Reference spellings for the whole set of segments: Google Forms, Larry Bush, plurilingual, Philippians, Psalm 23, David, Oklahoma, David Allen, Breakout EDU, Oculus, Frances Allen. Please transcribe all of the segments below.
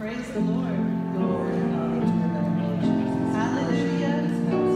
Praise the Lord. Glory and honor to the name of Jesus. Hallelujah. One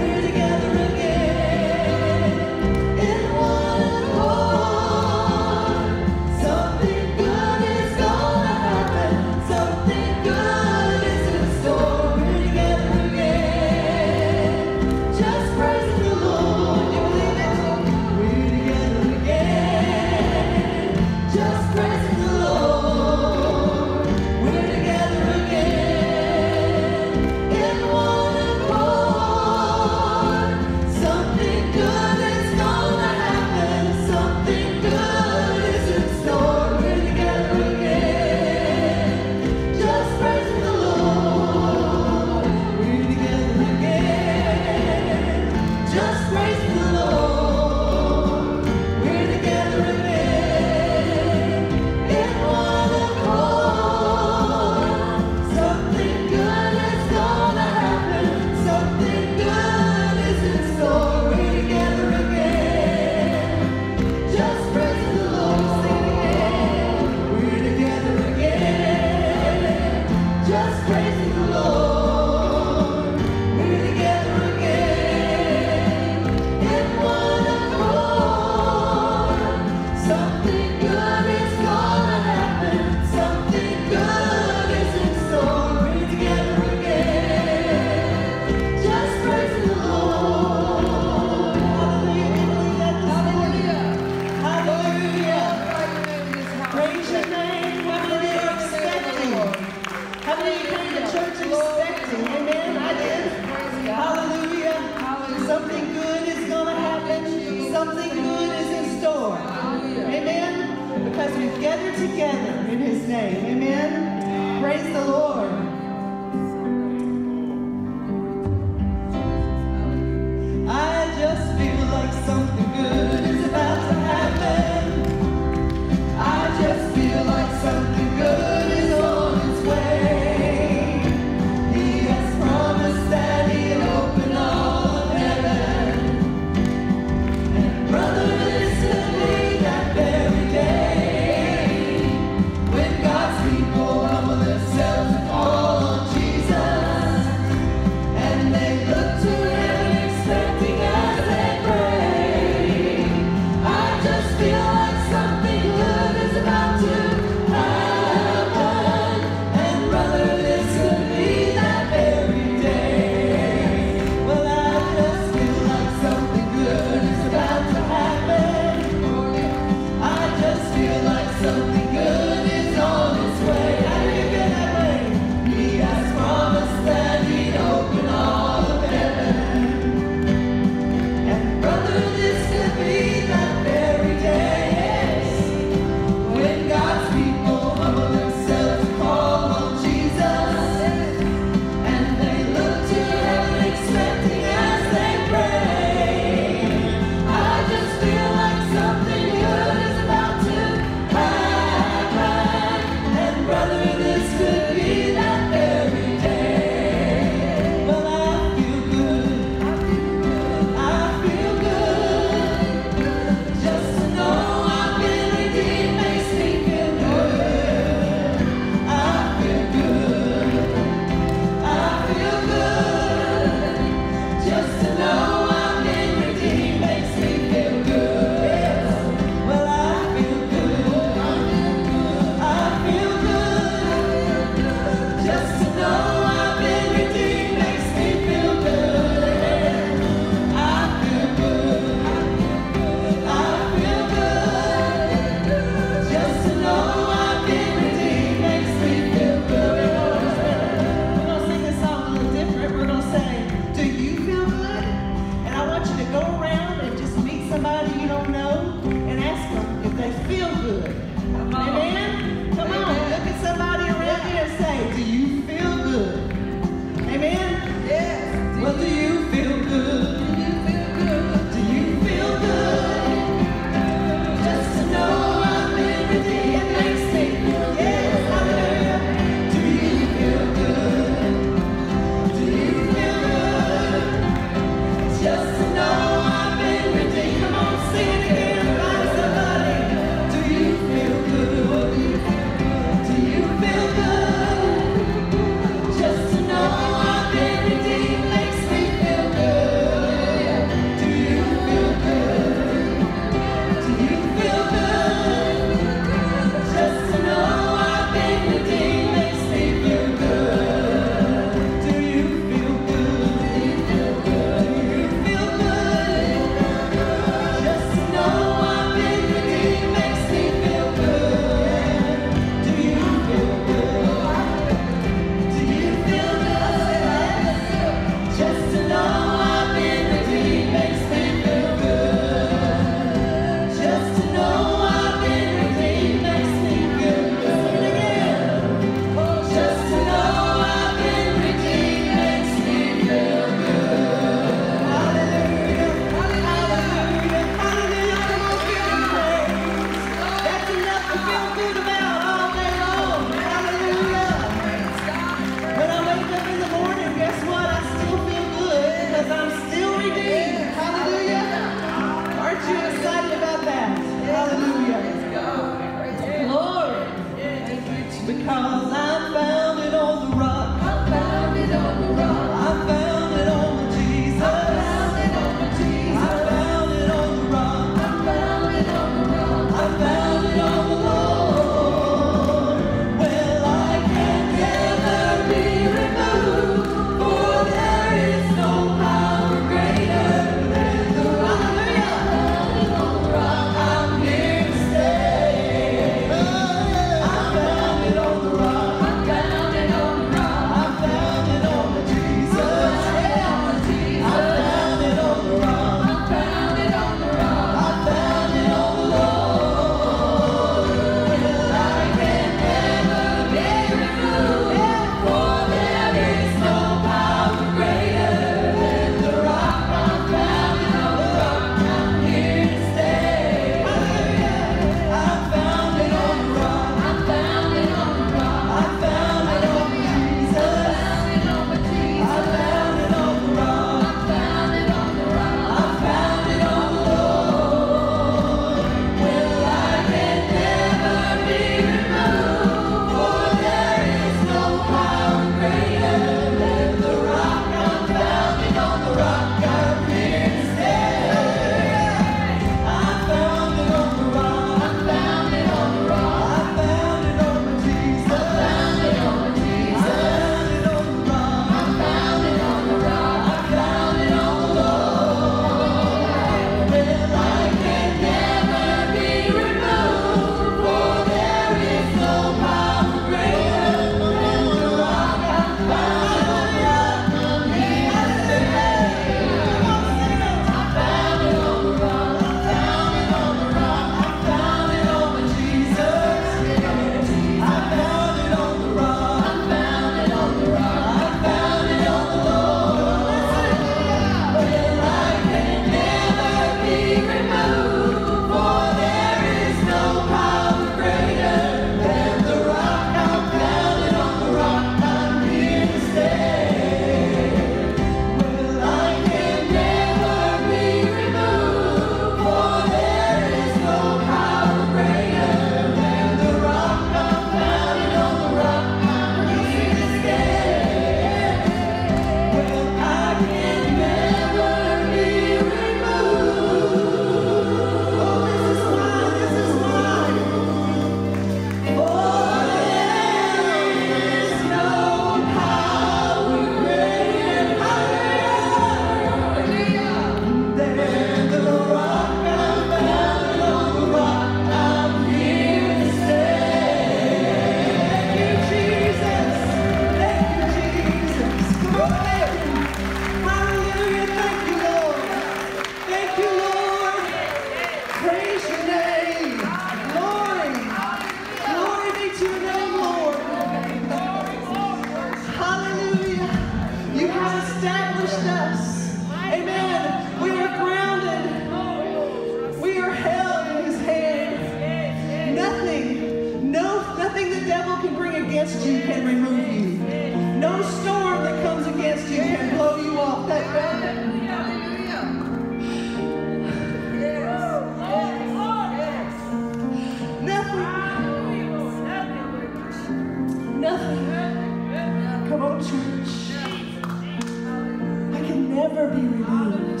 never be removed.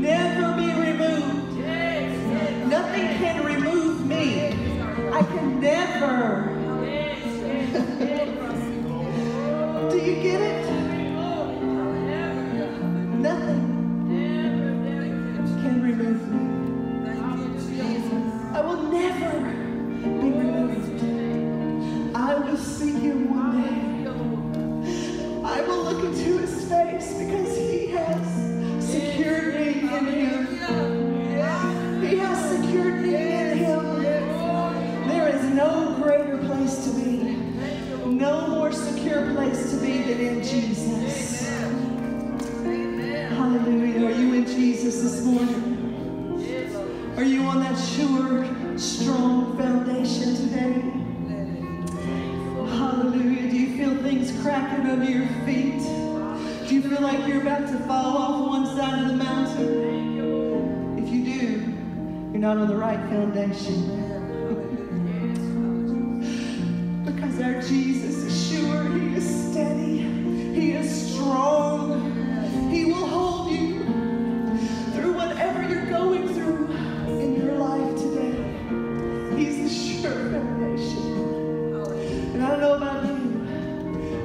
Never be removed. Nothing can remove me. I can never. Do you get it? Nothing can remove me. I will never be removed. I will see him one day. I will look into his face because he has secured me in him. He has secured me in him. There is no greater place to be, no more secure place to be than in Jesus. Hallelujah. Are you in Jesus this morning? Are you on that sure, strong foundation today? Hallelujah. Do you feel things cracking under your feet? Do you feel like you're about to fall off one side of the mountain? If you do, you're not on the right foundation. Because our Jesus is sure, he is steady, he is strong, he will hold you through whatever you're going through in your life today. He's a sure foundation. And I don't know about you,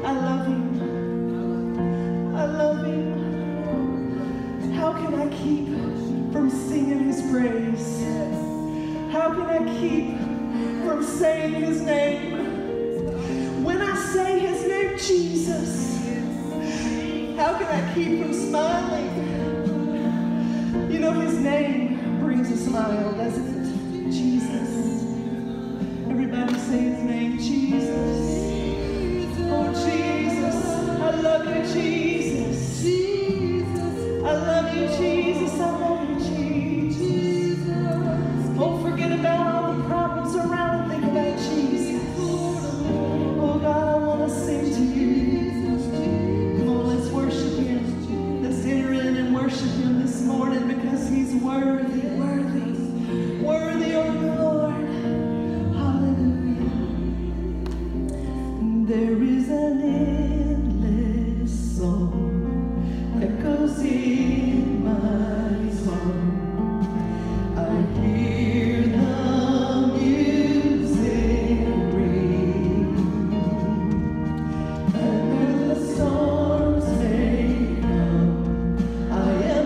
I love him. I love him. How can I keep from singing his praise? How can I keep from saying his name? When I say his name, Jesus, how can I keep from smiling? You know, his name brings a smile, doesn't it? Jesus. Everybody say his name, Jesus. Oh, Jesus. I love you, Jesus. Jesus. I love you, Jesus. I love you, Jesus. Don't forget about all the problems around. Think about Jesus. Oh, God, I want to sing to you. Come on, let's worship him. Let's enter in and worship him this morning because he's worthy, worthy, worthy, oh, Lord. There is an endless song that goes in my soul. I hear the music ring under the storm. Oh, yeah.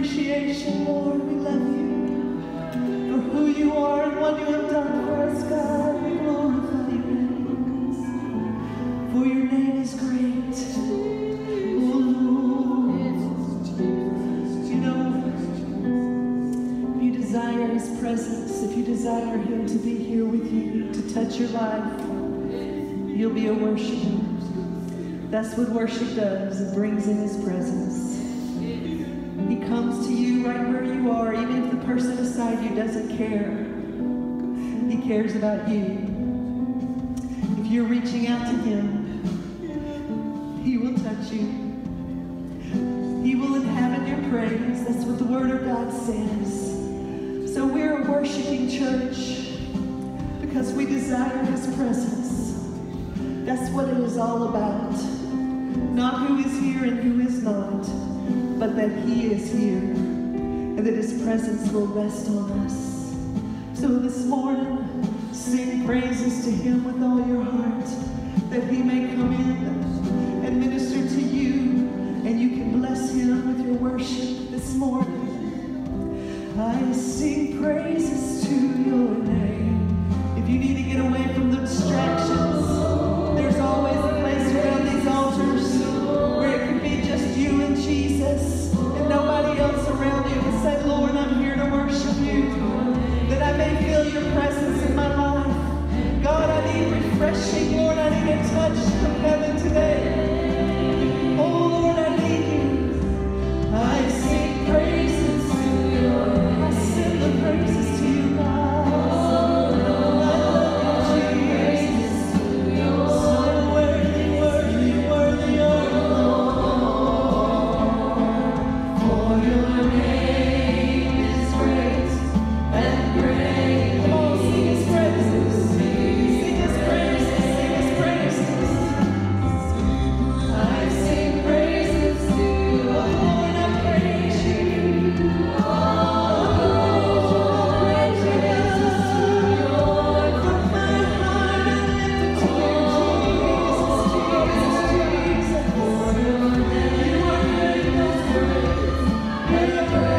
appreciation, Lord. We love you for who you are and what you have done for us, God. We glorify your name, for your name is great. His presence, if you desire him to be here with you, to touch your life, you'll be a worshiper. That's what worship does. It brings in his presence. He comes to you right where you are, even if the person beside you doesn't care. He cares about you. If you're reaching out to him, he will touch you. He will inhabit your praise. That's what the Word of God says. So we're a worshiping church because we desire his presence. That's what it is all about. Not who is here and who is not, but that he is here and that his presence will rest on us. So this morning, sing praises to him with all your heart, that he may come in and minister to you, and you can bless him with your worship this morning. I sing praises to your name. If you need to get away from the distractions, there's always a place around these altars where it can be just you and Jesus and nobody else around you, and say, Lord, I'm here to worship you, that I may feel your presence in my life. God, I need refreshing. Lord, I need a touch from heaven today. Oh, Lord, I need you. I sing praises to your name. Send the praises to you, God. Thank you.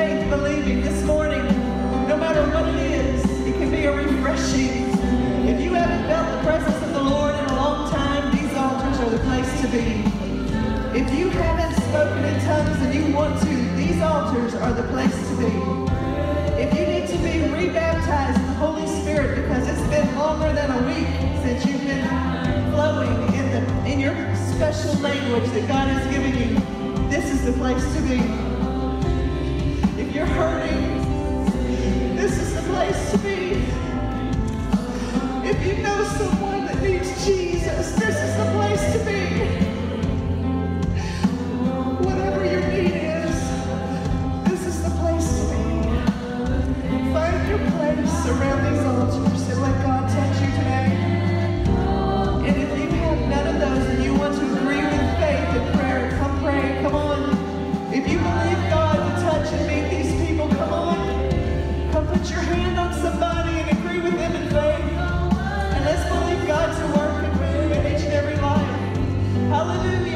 faith believing this morning, no matter what it is, it can be a refreshing. If you haven't felt the presence of the Lord in a long time, these altars are the place to be. If you haven't spoken in tongues and you want to, these altars are the place to be. If you need to be rebaptized in the Holy Spirit because it's been longer than a week since you've been flowing in your special language that God has given you, this is the place to be. If you're hurting, this is the place to be. If you know someone that needs Jesus, this is the place to be. Whatever your need is, this is the place to be. Find your place around these altars and let God touch you today. And if you have none of those and you want to agree with faith and prayer, come pray, come on. If you believe God to touch and meet these people, come on. Come put your hand on somebody and agree with them in faith. And let's believe God to work and move in each and every life. Hallelujah.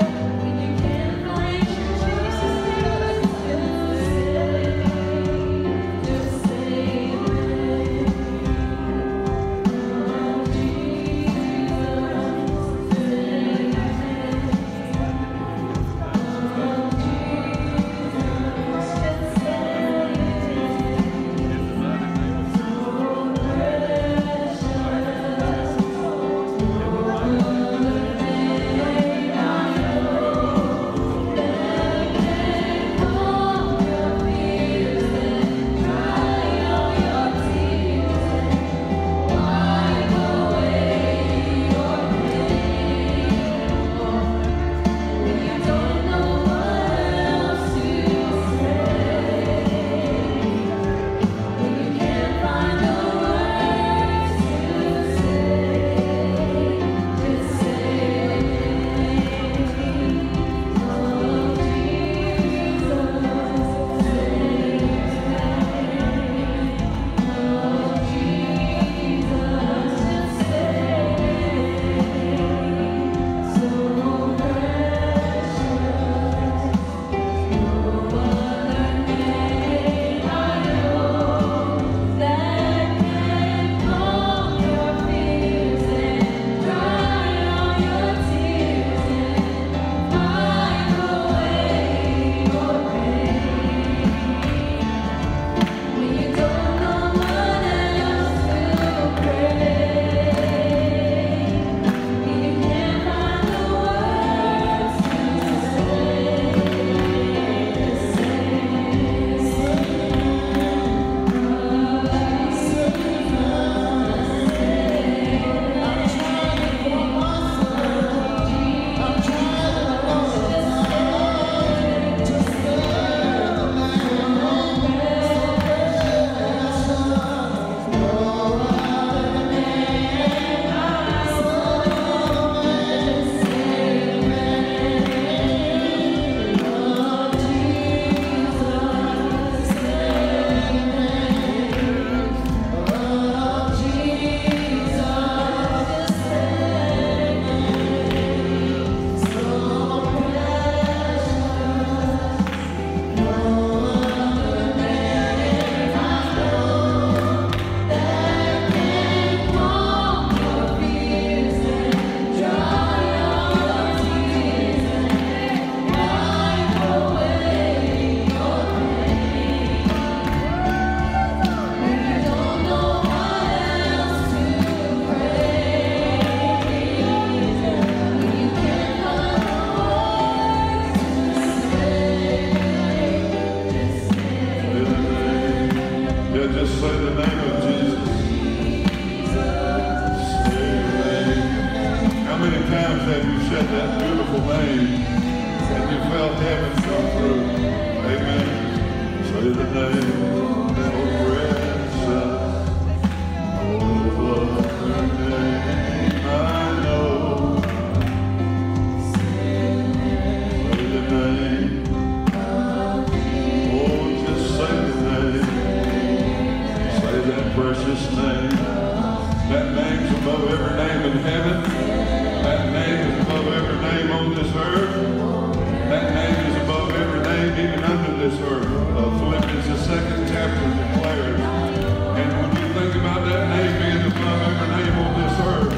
Earth. That name is above every name, even under this sure Philippians, the second chapter, declares. And when you think about that name being above every name on this earth,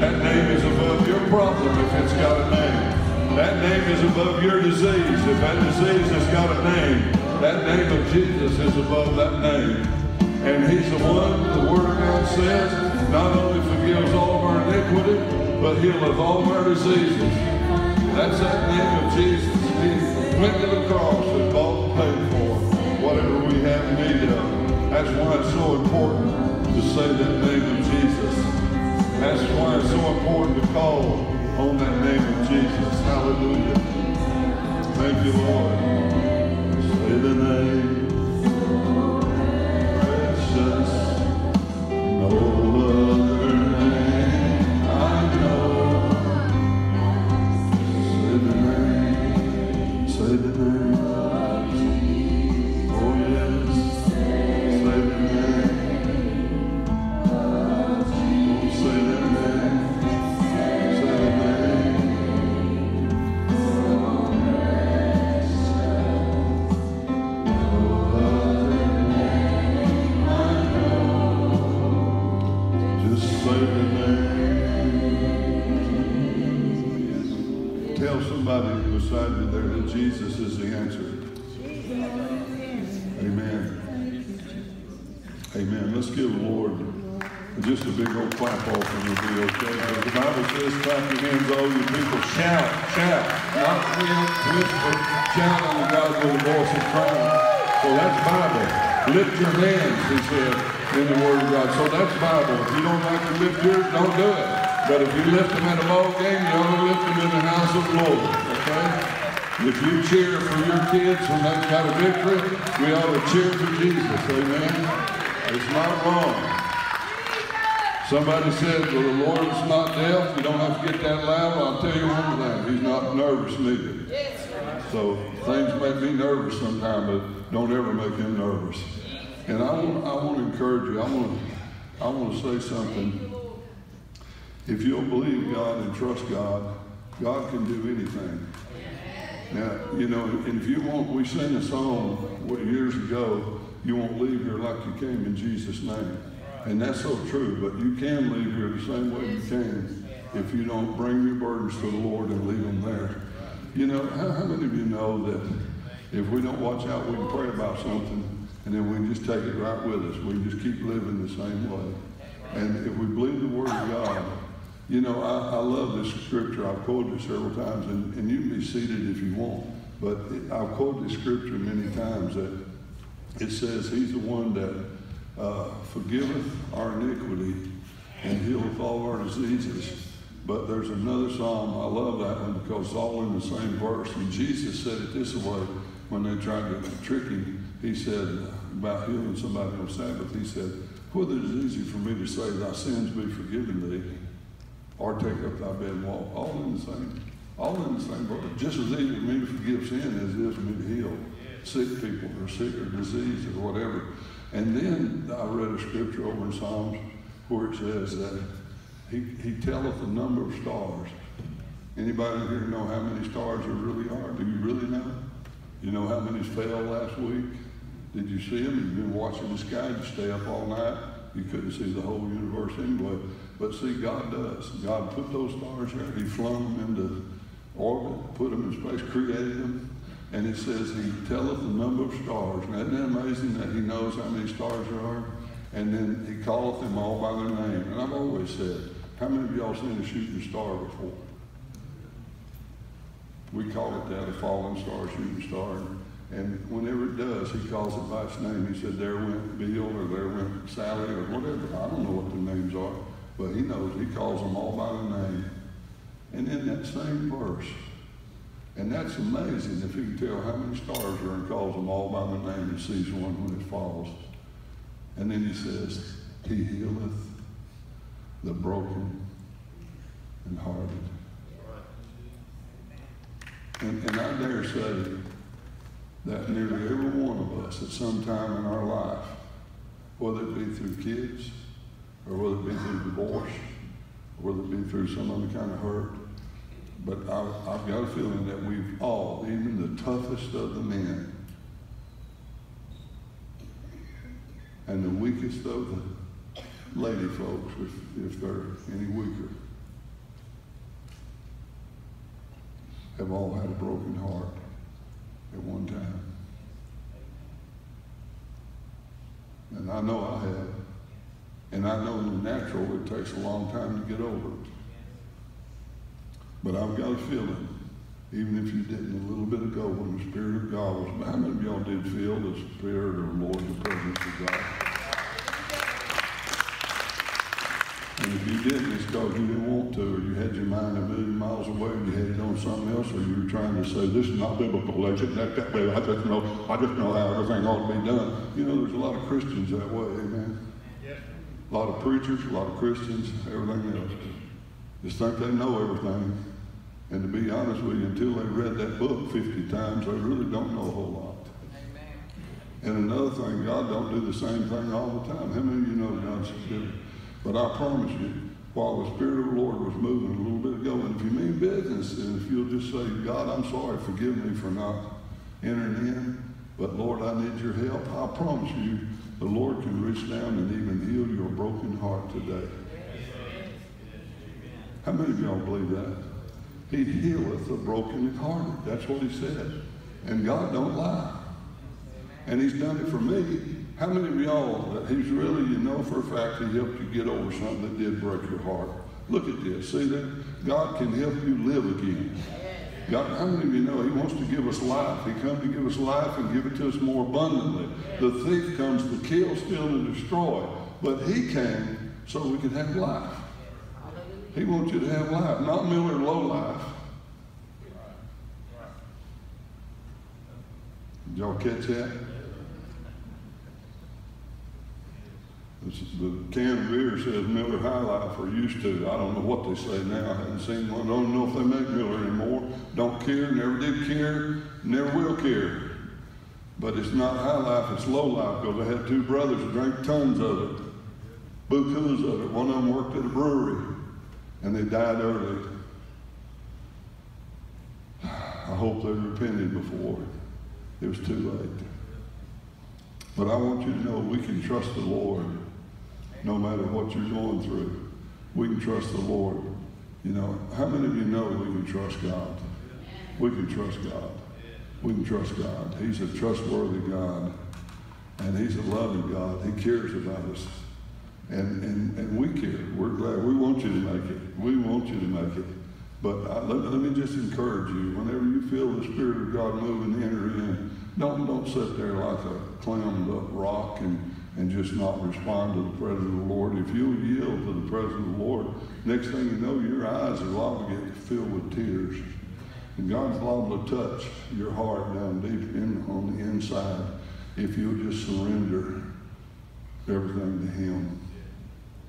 that name is above your problem if it's got a name. That name is above your disease if that disease has got a name. That name of Jesus is above that name. And he's the one, the Word of God says, not only forgives all of our iniquity, but healeth all of our diseases. That's that name of Jesus. He went to the cross and bought and paid for whatever we have need of. That's why it's so important to say that name of Jesus. That's why it's so important to call on that name of Jesus. Hallelujah. Thank you, Lord. Say the name. Precious. Lift your hands, he said, in the Word of God. So that's Bible. If you don't like to lift yours, don't do it. But if you lift them at a ball game, you ought to lift them in the house of the Lord, okay? If you cheer for your kids when they've got a victory, we ought to cheer for Jesus, amen? It's not wrong. Somebody said, well, the Lord's not deaf. You don't have to get that loud. I'll tell you one thing. He's not nervous neither. So things make me nervous sometimes, but don't ever make him nervous. And I want to encourage you. I want to say something. If you'll believe God and trust God, God can do anything. Now, you know, and if you want, we sang a song years ago, you won't leave here like you came in Jesus' name. And that's so true, but you can leave here the same way you came if you don't bring your burdens to the Lord and leave them there. You know, how many of you know that if we don't watch out, we can pray about something, and then we can just take it right with us. We can just keep living the same way. And if we believe the Word of God, you know, I love this scripture. I've quoted it several times, and you can be seated if you want, but I've quoted this scripture many times that it says he's the one that forgiveth our iniquity and healeth all our diseases. But there's another psalm, I love that one because it's all in the same verse. And Jesus said it this way when they tried to trick him. He said about healing somebody on Sabbath, he said, whether it is easy for me to say, thy sins be forgiven thee, or take up thy bed and walk. All in the same verse. Just as easy for me to forgive sin as it is for me to heal sick people or sick or disease or whatever. And then I read a scripture over in Psalms where it says that He telleth the number of stars. Anybody here know how many stars there really are? Do you really know? You know how many fell last week? Did you see them? You've been watching the sky. You stay up all night. You couldn't see the whole universe anyway. But see, God does. God put those stars there. He flung them into orbit, put them in space, created them. And it says he telleth the number of stars. Now, isn't that amazing that he knows how many stars there are? And then he calleth them all by their name. And I've always said, how many of y'all seen a shooting star before? We call it that, a falling star, shooting star. And whenever it does, he calls it by its name. He said, there went Bill, or there went Sally, or whatever. I don't know what the names are, but he knows. He calls them all by their name. And in that same verse, and that's amazing if you can tell how many stars are and calls them all by their name and sees one when it falls. And then he says, he healeth the broken and hearted. And I dare say that nearly every one of us at some time in our life, whether it be through kids, or whether it be through divorce, or whether it be through some other kind of hurt, but I've got a feeling that we've all, even the toughest of the men, and the weakest of the lady folks, if they're any weaker, have all had a broken heart at one time. And I know I have. And I know in the natural it takes a long time to get over it. But I've got a feeling, even if you didn't a little bit ago, when the Spirit of God was, how many of y'all did feel the Spirit of the Lord, the presence of God? And if you didn't, it's because you didn't want to, or you had your mind a million miles away, and you had it on something else, or you were trying to say, this is not biblical, I just know how everything ought to be done. You know, there's a lot of Christians that way, amen? A lot of preachers, a lot of Christians, everything else. Just think they know everything. And to be honest with you, until they read that book 50 times, they really don't know a whole lot. Amen. And another thing, God don't do the same thing all the time. How many of you know God's Spirit? But I promise you, while the Spirit of the Lord was moving a little bit ago, and if you mean business, and if you'll just say, God, I'm sorry, forgive me for not entering in, but Lord, I need your help. I promise you, the Lord can reach down and even heal your broken heart today. How many of y'all believe that? He healeth the brokenhearted. That's what he said. And God don't lie. And he's done it for me. How many of y'all that he's really, you know for a fact, he helped you get over something that did break your heart? Look at this. See that? God can help you live again. God, how many of you know he wants to give us life? He comes to give us life and give it to us more abundantly. The thief comes to kill, steal, and destroy. But he came so we could have life. He wants you to have life, not merely low life. Did y'all catch that? The can of beer says Miller High Life, or used to. I don't know what they say now. I haven't seen one. I don't know if they make Miller anymore. Don't care, never did care, never will care. But it's not high life, it's low life, because I had two brothers who drank tons of it, bukus of it. One of them worked at a brewery, and they died early. I hope they repented before it was too late. But I want you to know we can trust the Lord. No matter what you're going through, we can trust the Lord. You know, how many of you know we can trust God? We can trust God. We can trust God. He's a trustworthy God, and he's a loving God. He cares about us, and we care. We're glad. We want you to make it. We want you to make it. But let me just encourage you, whenever you feel the Spirit of God moving, enter in. Don't sit there like a clammed up rock and just not respond to the presence of the Lord. If you'll yield to the presence of the Lord, next thing you know, your eyes are liable to get filled with tears. And God's liable to touch your heart down deep on the inside if you'll just surrender everything to him.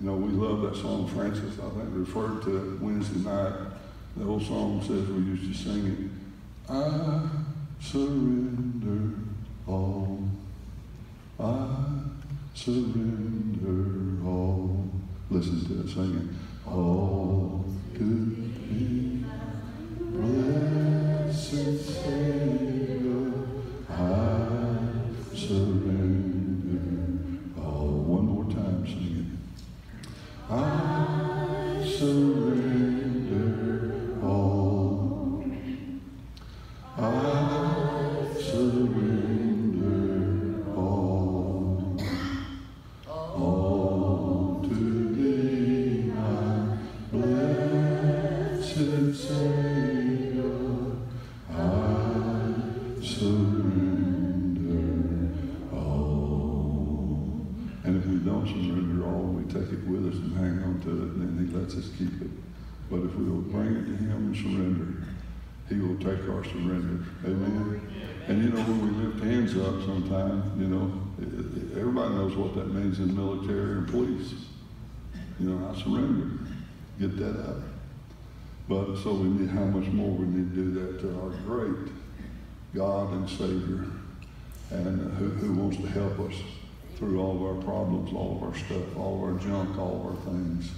You know, we love that song, Frances, I think, referred to it Wednesday night. The old song says, we used to sing it, I surrender all. I surrender all. Listen to it singing. All to thee, blessed Savior, I surrender all. One more time, singing. I surrender all. I surrender. Keep it. But if we will bring it to him and surrender, he will take our surrender. Amen? And you know, when we lift hands up sometimes, you know, everybody knows what that means in the military and police. You know, I surrender. Get that out. But so we need, how much more we need to do that to our great God and Savior, and who wants to help us through all of our problems, all of our stuff, all of our junk, all of our things.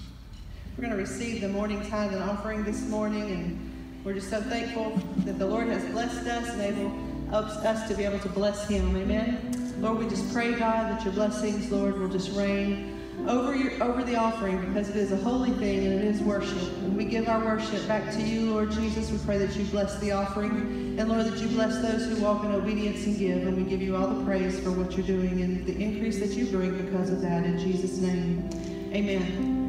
We're going to receive the morning tithe and offering this morning, and we're just so thankful that the Lord has blessed us and able helps us to be able to bless him. Amen. Lord, we just pray, God, that your blessings, Lord, will just reign over the offering, because it is a holy thing and it is worship. And we give our worship back to you, Lord Jesus. We pray that you bless the offering, and Lord, that you bless those who walk in obedience and give. And we give you all the praise for what you're doing and the increase that you bring because of that. In Jesus' name, amen.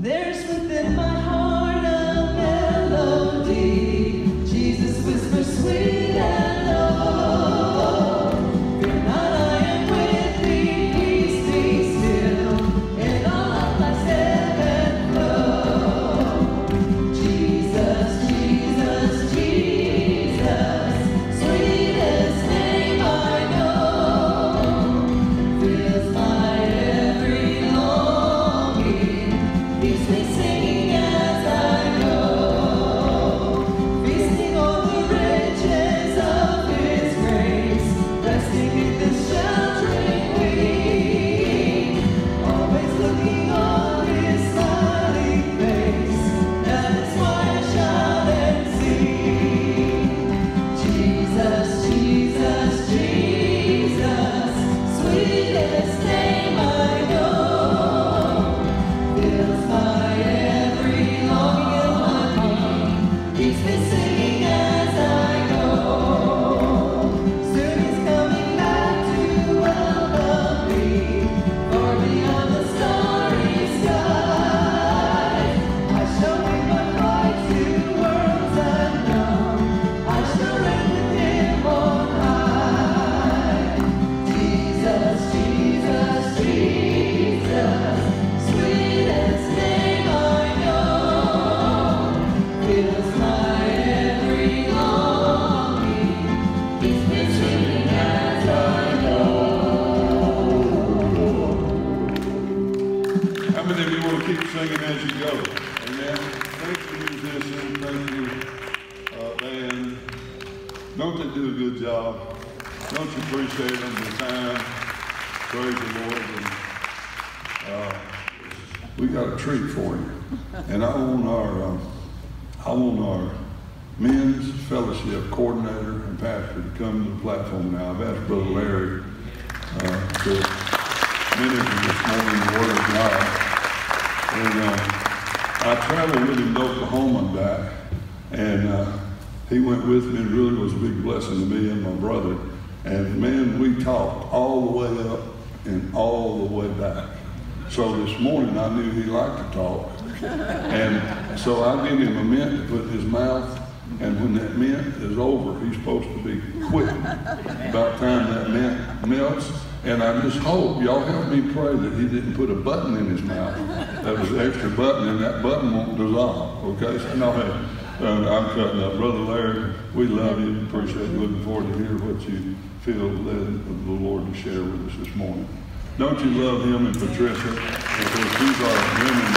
There's within my heart a melody. Jesus whispers sweet and low. Fear not, I am with thee. Peace be still, and all of life's ebb and flow. Jesus, Jesus, Jesus, sweetest name I know. Fills my every longing. Keeps me singing as I go, feasting on the riches of his grace, resting in the sheltering wing, always looking on his smiling face. That is why I shout and sing. Jesus, Jesus, Jesus, sweetest name I know. By every longing, keeps me singing as I go. Soon he's coming back to welcome me, far beyond the starry sky. I shall win my fight to worlds unknown. I shall reign with him on high. Jesus, Jesus, Jesus. Keep singing as you go. Amen. Thanks for your musicians. Thank you, band. Don't they do a good job? Don't you appreciate them for the time? Praise the Lord. And, we got a treat for you. And I want our men's fellowship coordinator and pastor to come to the platform now. I've asked Brother Larry to minister this morning the Word of God. And I traveled with him to Oklahoma and back, and he went with me, and really was a big blessing to me and my brother. And man, we talked all the way up and all the way back. So this morning I knew he liked to talk. And so I gave him a mint to put in his mouth, and when that mint is over, he's supposed to be quick. About time that mint melts. And I just hope y'all help me pray that he didn't put a button in his mouth. That was an extra button, and that button won't dissolve. Okay? So no, I'm cutting up. Brother Larry, we love you. Appreciate you. Looking forward to hearing what you feel led of the Lord to share with us this morning. Don't you love him and Patricia? Because these are women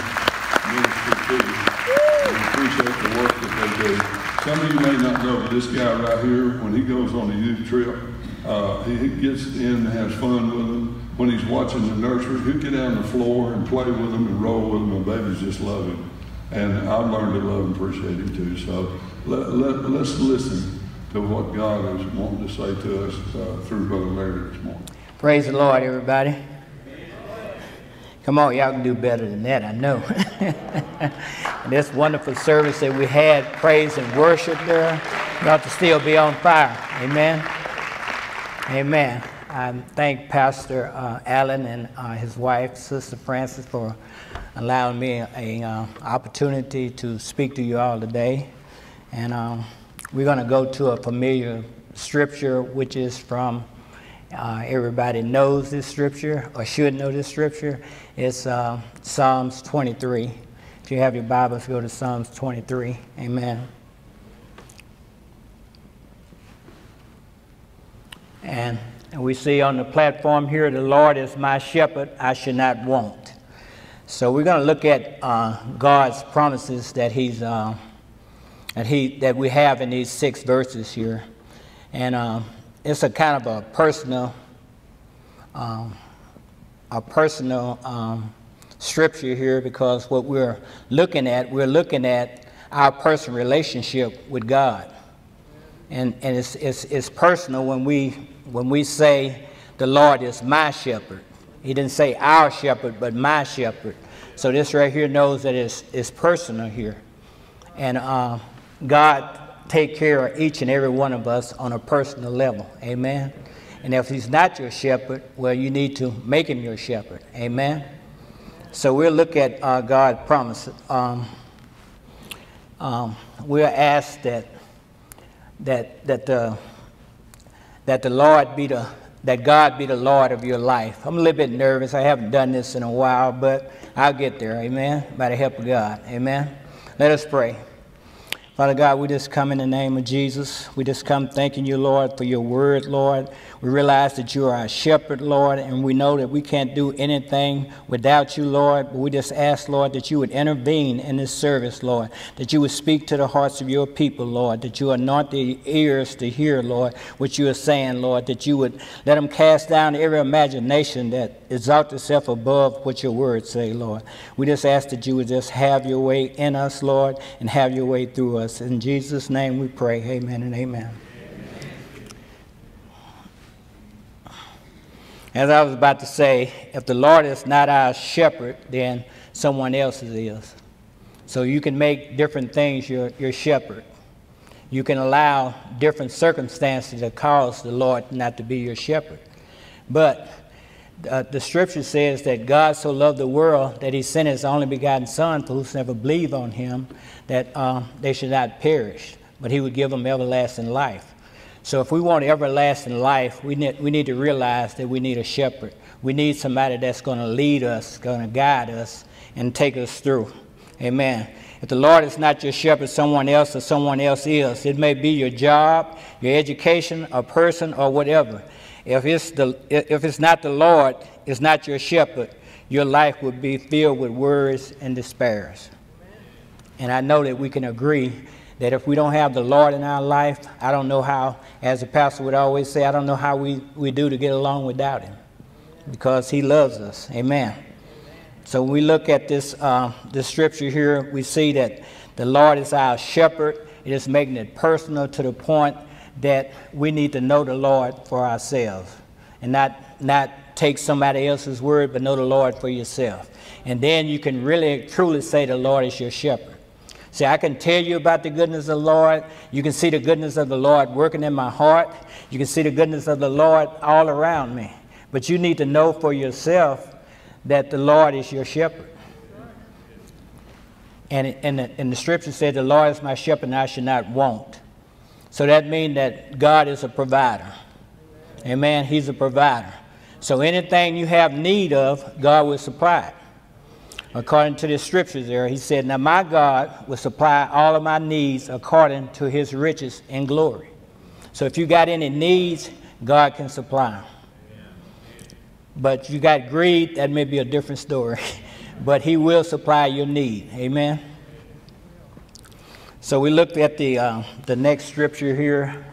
ministry too. We appreciate the work that they do. Some of you may not know, but this guy right here, when he goes on a youth trip, he gets in and has fun with them. When he's watching the nursery, he'll get down on the floor and play with them and roll with them, and babies just love him. And I've learned to love and appreciate him too. So let's listen to what God is wanting to say to us through Brother Larry this morning. Praise the Lord, everybody. Come on, y'all can do better than that, I know. And this wonderful service that we had, praise and worship there, we ought to still be on fire. Amen. Amen. I thank Pastor Allen and his wife, Sister Frances, for allowing me an opportunity to speak to you all today. And we're going to go to a familiar scripture, which is from, everybody knows this scripture, or should know this scripture. It's Psalms 23. If you have your Bibles, go to Psalms 23. Amen. And we see on the platform here, the Lord is my shepherd, I shall not want. So we're going to look at God's promises that we have in these 6 verses here. And it's a kind of a personal scripture here, because what we're looking at our personal relationship with God. and it's personal when we say the Lord is my shepherd. He didn't say our shepherd, but my shepherd. So this right here knows that it's personal here. And God take care of each and every one of us on a personal level. Amen. And if he's not your shepherd, well, you need to make him your shepherd. Amen. So we'll look at God's promises. We're asked that God be the Lord of your life. I'm a little bit nervous. I haven't done this in a while, but I'll get there. Amen. By the help of God. Amen. Let us pray. Father God, we just come in the name of Jesus. We just come thanking you, Lord, for your word, Lord. We realize that you are our shepherd, Lord, and we know that we can't do anything without you, Lord. But we just ask, Lord, that you would intervene in this service, Lord, that you would speak to the hearts of your people, Lord, that you anoint their ears to hear, Lord, what you are saying, Lord, that you would let them cast down every imagination that exalts itself above what your words say, Lord. We just ask that you would just have your way in us, Lord, and have your way through us. In Jesus' name we pray, amen and amen. As I was about to say, if the Lord is not our shepherd, then someone else is. So you can make different things your shepherd. You can allow different circumstances that cause the Lord not to be your shepherd. But the scripture says that God so loved the world that he sent his only begotten son for whosoever believe on him, that they should not perish, but he would give them everlasting life. So if we want everlasting life, we need to realize that we need a shepherd. We need somebody that's going to lead us, going to guide us, and take us through. Amen. If the Lord is not your shepherd, someone else or someone else is. It may be your job, your education, a person, or whatever. If it's not the Lord, it's not your shepherd, your life would be filled with worries and despairs. And I know that we can agree that if we don't have the Lord in our life, I don't know how, as the pastor would always say, I don't know how we do to get along without him, because he loves us. Amen. So when we look at this scripture here, we see that the Lord is our shepherd. It is making it personal to the point that we need to know the Lord for ourselves and not take somebody else's word, but know the Lord for yourself. And then you can really, truly say the Lord is your shepherd. See, I can tell you about the goodness of the Lord. You can see the goodness of the Lord working in my heart. You can see the goodness of the Lord all around me. But you need to know for yourself that the Lord is your shepherd. And the scripture said, the Lord is my shepherd and I should not want. So that means that God is a provider. Amen. He's a provider. So anything you have need of, God will supply it. According to the scriptures there, he said, now my God will supply all of my needs according to his riches and glory. So if you got any needs, God can supply them. But you got greed, that may be a different story. But he will supply your need. Amen. So we looked at the next scripture here.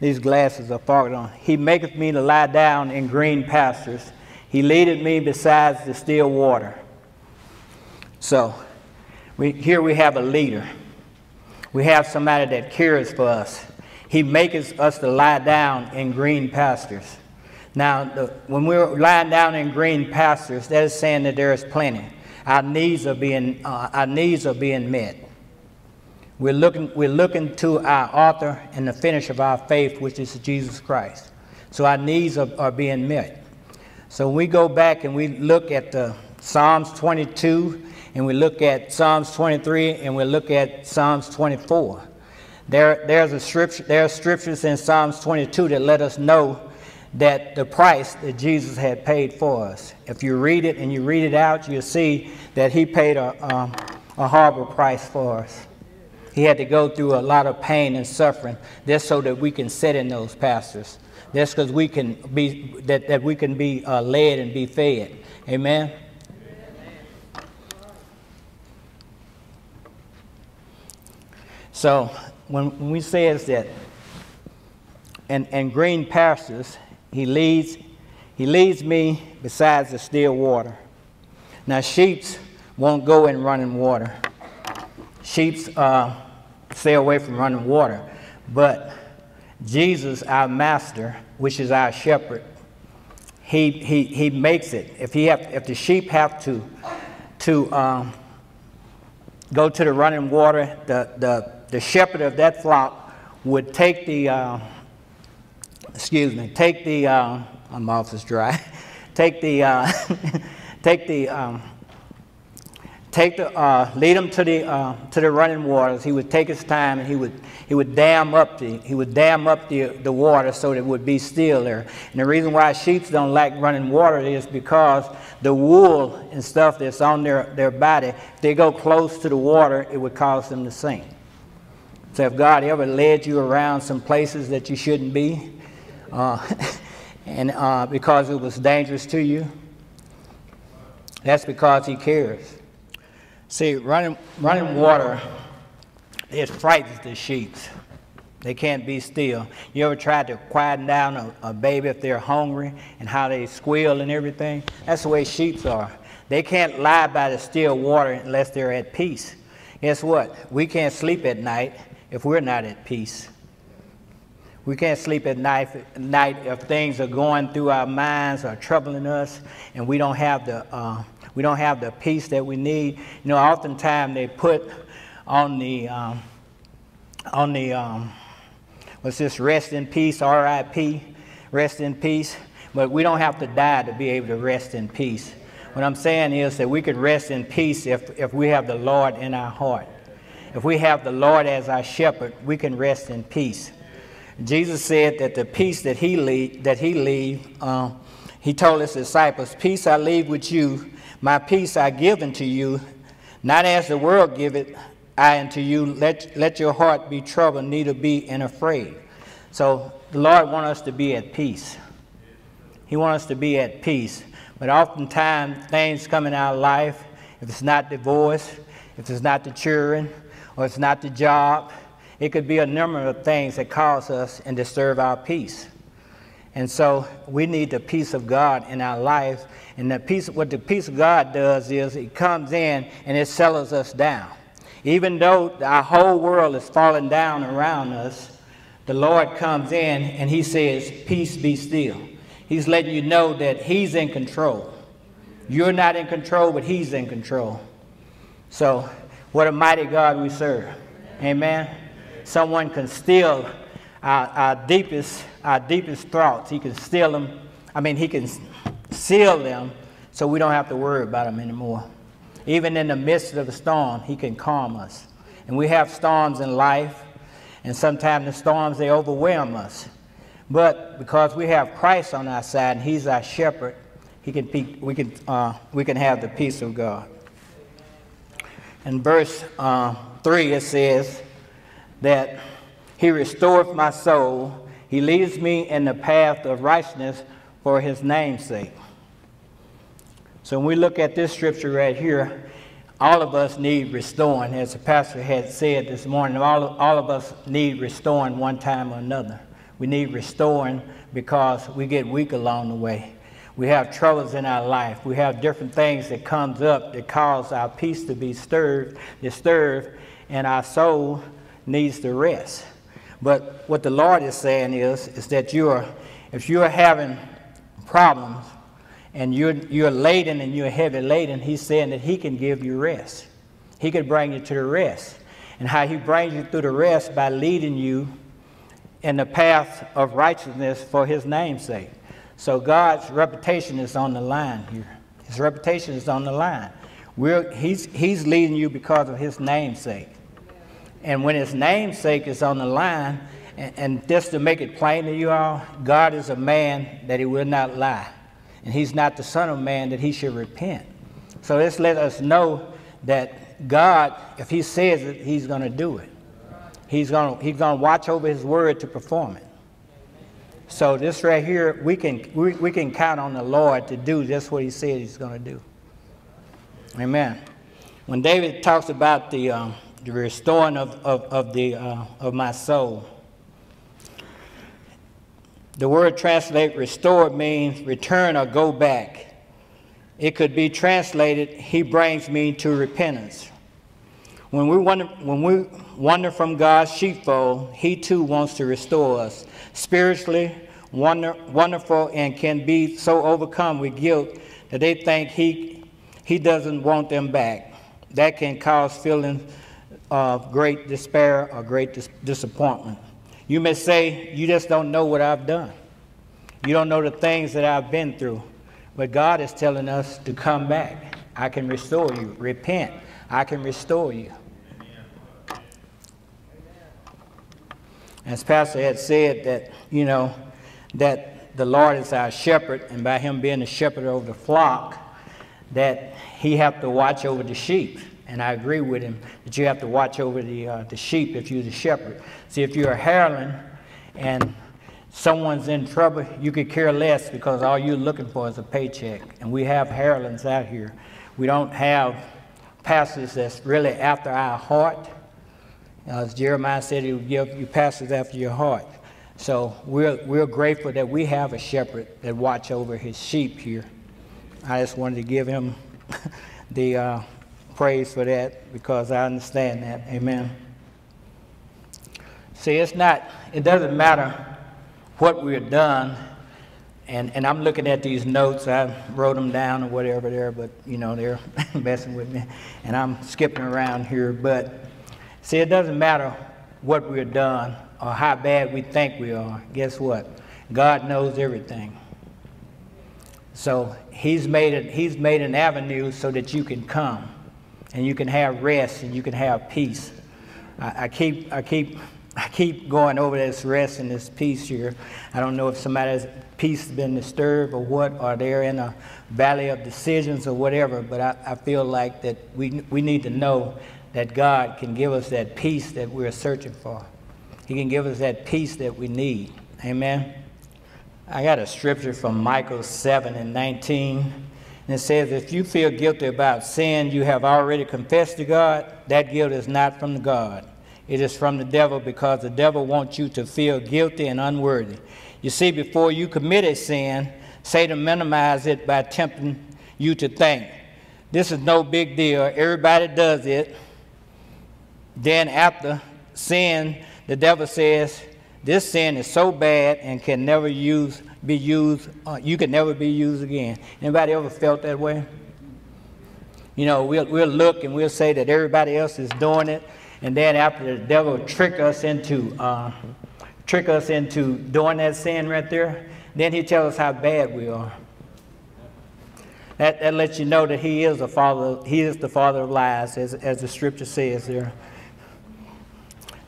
These glasses are fogged on. He maketh me to lie down in green pastures. He leadeth me beside the still water. So here we have a leader. We have somebody that cares for us. He maketh us to lie down in green pastures. Now, when we're lying down in green pastures, that is saying that there is plenty. Our needs are being met. We're looking to our author and the finish of our faith, which is Jesus Christ. So our needs are being met. So we go back and we look at the Psalms 22, and we look at Psalms 23, and we look at Psalms 24. There are scriptures in Psalms 22 that let us know that the price that Jesus had paid for us. If you read it and you read it out, you'll see that he paid a horrible price for us. He had to go through a lot of pain and suffering just so that we can sit in those pastures. That's because we can be that we can be led and be fed. Amen. So when we says that, and green pastures, he leads me beside the still water. Now sheep won't go in running water. Sheep stay away from running water. But Jesus, our master, which is our shepherd, he makes it. If the sheep have to go to the running water, the shepherd of that flock would take the lead him to the running waters. He would take his time, and he would dam up the water so that it would be still there. And the reason why sheep don't like running water is because the wool and stuff that's on their body, if they go close to the water, it would cause them to sink. So if God ever led you around some places that you shouldn't be, and because it was dangerous to you, that's because he cares. See, running water, it frightens the sheep. They can't be still. You ever tried to quieten down a baby if they're hungry and how they squeal and everything? That's the way sheep are. They can't lie by the still water unless they're at peace. Guess what? We can't sleep at night if we're not at peace. We can't sleep at night if things are going through our minds or troubling us, and we don't have the peace that we need. You know, oftentimes they put on the what's this? Rest in peace, R.I.P. Rest in peace. But we don't have to die to be able to rest in peace. What I'm saying is that we could rest in peace if we have the Lord in our heart. If we have the Lord as our shepherd, we can rest in peace. Jesus said that the peace that he told his disciples, "Peace I leave with you, my peace I give unto you, not as the world giveth I unto you. Let your heart be troubled, neither be afraid." So the Lord wants us to be at peace. He wants us to be at peace. But oftentimes things come in our life, if it's not divorce, if it's not the children, or it's not the job, it could be a number of things that cause us and disturb our peace. And so we need the peace of God in our life. And what the peace of God does is it comes in and it settles us down. Even though our whole world is falling down around us, the Lord comes in and he says, "Peace, be still." He's letting you know that he's in control. You're not in control, but he's in control. So what a mighty God we serve. Amen. Someone can steal our deepest thoughts. He can steal them. I mean, he can seal them so we don't have to worry about them anymore. Even in the midst of the storm, he can calm us. And we have storms in life, and sometimes the storms, they overwhelm us. But because we have Christ on our side and he's our shepherd, we can have the peace of God. In verse 3 it says that he restoreth my soul. He leads me in the path of righteousness for his name's sake. So when we look at this scripture right here, all of us need restoring. As the pastor had said this morning, all of us need restoring one time or another. We need restoring because we get weak along the way. We have troubles in our life. We have different things that comes up that cause our peace to be disturbed, and our soul needs to rest. But what the Lord is saying is that if you're having problems and you're laden and you're heavy laden, he's saying that he can give you rest. He can bring you to the rest. And how he brings you through the rest by leading you in the path of righteousness for his name's sake. So God's reputation is on the line here. His reputation is on the line. He's leading you because of his name's sake. And when his namesake is on the line, and just to make it plain to you all, God is a man that he will not lie. And he's not the son of man that he should repent. So this let us know that God, if he says it, he's going to do it. He's going to watch over his word to perform it. So this right here, we can count on the Lord to do just what he said he's going to do. Amen. When David talks about the restoring of my soul. The word translate restore means return or go back. It could be translated, he brings me to repentance. When we wander from God's sheepfold, he too wants to restore us. Spiritually wonderful and can be so overcome with guilt that they think he doesn't want them back. That can cause feelings of great despair or great disappointment. You may say, you just don't know what I've done. You don't know the things that I've been through. But God is telling us to come back. I can restore you. Repent. I can restore you. As Pastor had said, that, you know, that the Lord is our shepherd, and by him being the shepherd over the flock, that he have to watch over the sheep. And I agree with him that you have to watch over the sheep if you're the shepherd. See, if you're a hireling and someone's in trouble, you could care less because all you're looking for is a paycheck. And we have hirelings out here. We don't have pastors that's really after our heart. As Jeremiah said, he would give you pastors after your heart. So we're grateful that we have a shepherd that watch over his sheep here. I just wanted to give him the praise for that, because I understand that. Amen. See, it doesn't matter what we're done, and I'm looking at these notes. I wrote them down or whatever there, but you know, they're messing with me, and I'm skipping around here. But see, it doesn't matter what we're done or how bad we think we are. Guess what? God knows everything. So he's made an avenue so that you can come and you can have rest and you can have peace. I keep going over this rest and this peace here. I don't know if somebody's peace has been disturbed or what, or they're in a valley of decisions or whatever, but I feel like that we need to know that God can give us that peace that we're searching for. He can give us that peace that we need. Amen. I got a scripture from Micah 7:19, and it says, if you feel guilty about sin you have already confessed to God, that guilt is not from God. It is from the devil, because the devil wants you to feel guilty and unworthy. You see, before you commit a sin, Satan minimizes it by tempting you to think, this is no big deal, everybody does it. Then after sin, the devil says, this sin is so bad and can never you can never be used again. Anybody ever felt that way? You know, we'll look and we'll say that everybody else is doing it, and then after the devil trick us into doing that sin right there, then he tells us how bad we are. That lets you know that he is a father. He is the father of lies, as the scripture says there.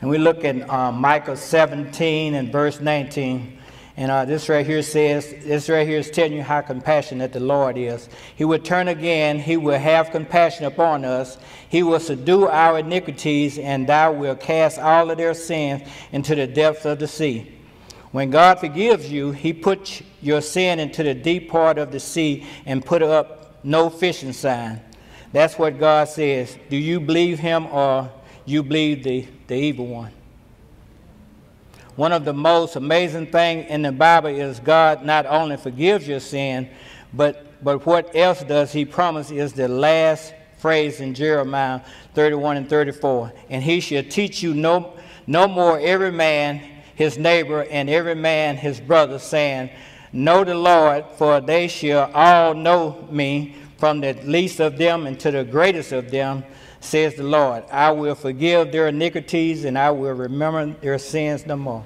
And we look at Micah 17:19, and this right here is telling you how compassionate the Lord is. He will turn again, he will have compassion upon us. He will subdue our iniquities, and thou wilt cast all of their sins into the depths of the sea. When God forgives you, he puts your sin into the deep part of the sea and put up no fishing sign. That's what God says. Do you believe him, or you believe the evil one? One of the most amazing things in the Bible is God not only forgives your sin, but what else does he promise is the last phrase in Jeremiah 31:34. And he shall teach you no more every man his neighbor and every man his brother, saying, know the Lord, for they shall all know me, from the least of them unto the greatest of them, says the Lord. I will forgive their iniquities, and I will remember their sins no more.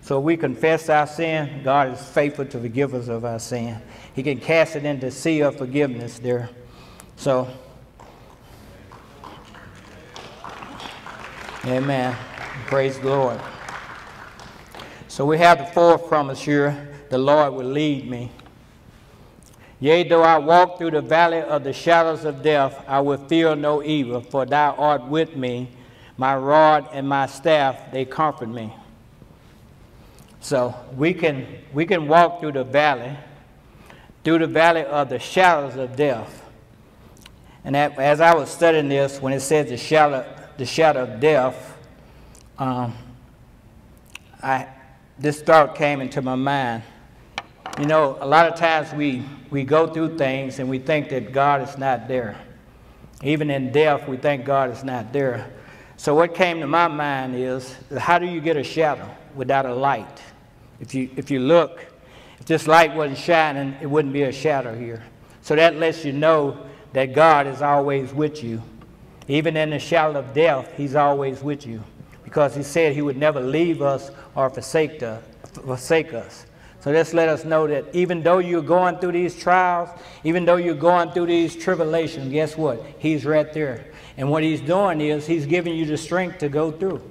So we confess our sin. God is faithful to forgive us of our sin. He can cast it into the sea of forgiveness there. So, amen. Praise the Lord. So we have the fourth promise here. The Lord will lead me. Yea, though I walk through the valley of the shadows of death, I will fear no evil, for thou art with me. My rod and my staff, they comfort me. So we can walk through the valley of the shadows of death. And as I was studying this, when it says the shadow of death, this thought came into my mind. You know, a lot of times we go through things and we think that God is not there. Even in death, we thank God it's not there. So what came to my mind is, how do you get a shadow without a light? If you look, if this light wasn't shining, it wouldn't be a shadow here. So that lets you know that God is always with you. Even in the shadow of death, he's always with you, because he said he would never leave us or forsake us. So just let us know that even though you're going through these trials, even though you're going through these tribulations, guess what? He's right there. And what he's doing is he's giving you the strength to go through.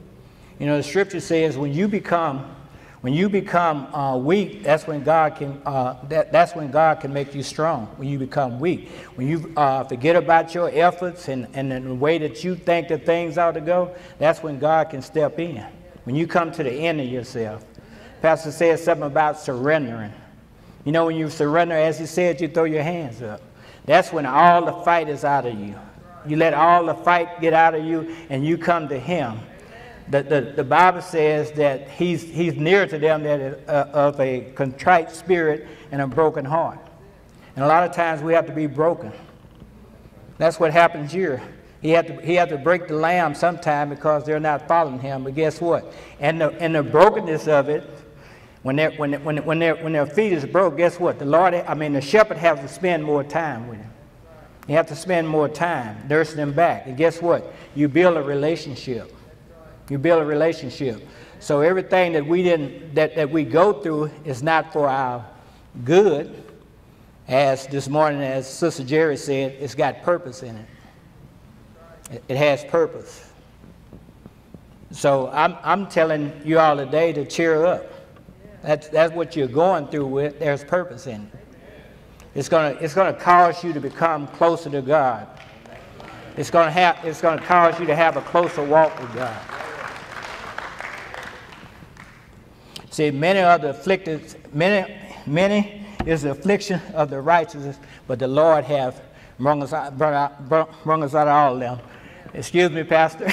You know, the scripture says when you become weak, that's when God can that's when God can make you strong. When you become weak, when you forget about your efforts and the way that you think that things ought to go, that's when God can step in. When you come to the end of yourself. Pastor said something about surrendering. You know, when you surrender, as he said, you throw your hands up. That's when all the fight is out of you. You let all the fight get out of you and you come to him. The Bible says that he's near to them that is, of a contrite spirit and a broken heart. And a lot of times we have to be broken. That's what happens here. He had to break the lamb sometime because they're not following him. But guess what? And the brokenness of it, when their feet is broke, guess what? The shepherd has to spend more time with him. You have to spend more time nursing them back. And guess what? You build a relationship. You build a relationship. So everything that we go through is not for our good. As this morning, as Sister Jerry said, it's got purpose in it. It has purpose. So I'm telling you all today to cheer up. That's what you're going through with. There's purpose in it. It's gonna cause you to become closer to God. It's gonna cause you to have a closer walk with God. See, many is the affliction of the righteous, but the Lord hath brung us out of all of them. Excuse me, Pastor.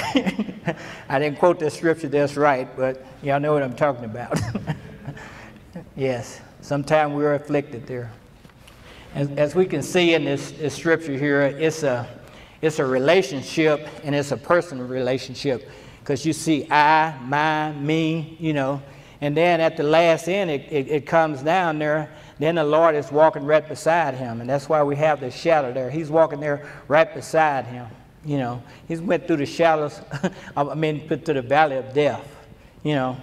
I didn't quote this scripture that's right, but y'all know what I'm talking about. Yes, sometimes we're afflicted there. As we can see in this scripture here, it's a relationship, and it's a personal relationship, because you see I, my, me, you know. And then at the last end, it comes down there. Then the Lord is walking right beside him, and that's why we have the shadow there. He's walking there right beside him. You know, he's went through the shallows, through the valley of death. You know,